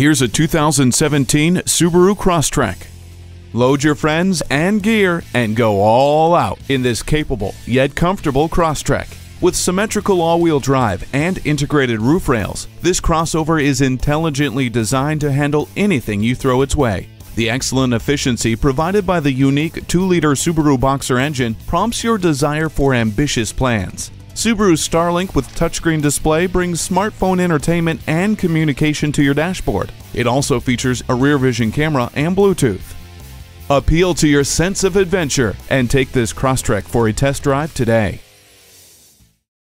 Here's a 2017 Subaru Crosstrek. Load your friends and gear and go all out in this capable yet comfortable Crosstrek. With symmetrical all-wheel drive and integrated roof rails, this crossover is intelligently designed to handle anything you throw its way. The excellent efficiency provided by the unique 2-liter Subaru Boxer engine prompts your desire for ambitious plans. Subaru's Starlink with touchscreen display brings smartphone entertainment and communication to your dashboard. It also features a rear vision camera and Bluetooth. Appeal to your sense of adventure and take this Crosstrek for a test drive today.